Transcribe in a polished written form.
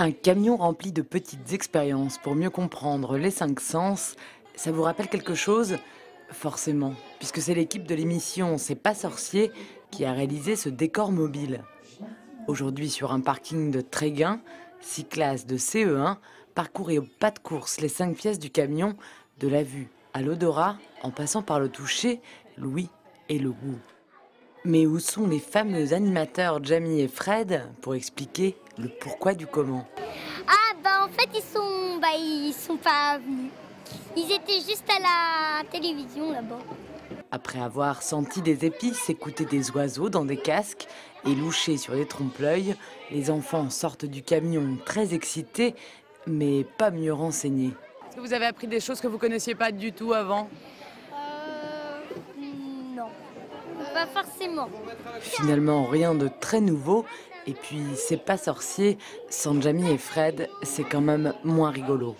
Un camion rempli de petites expériences pour mieux comprendre les 5 sens, ça vous rappelle quelque chose? Forcément, puisque c'est l'équipe de l'émission C'est Pas Sorcier qui a réalisé ce décor mobile. Aujourd'hui, sur un parking de Tréguin, 6 classes de CE1 parcouraient au pas de course les 5 pièces du camion, de la vue à l'odorat, en passant par le toucher, l'ouïe et le goût. Mais où sont les fameux animateurs Jamy et Fred pour expliquer le pourquoi du comment? Ah bah en fait ils sont pas venus. Ils étaient juste à la télévision là-bas. Après avoir senti des épices, écouté des oiseaux dans des casques et louché sur des trompe-l'œil, les enfants sortent du camion très excités, mais pas mieux renseignés. Est-ce que vous avez appris des choses que vous ne connaissiez pas du tout avant? Non, pas forcément. Finalement, rien de très nouveau. Et puis, C'est Pas Sorcier, sans Jamy et Fred, c'est quand même moins rigolo.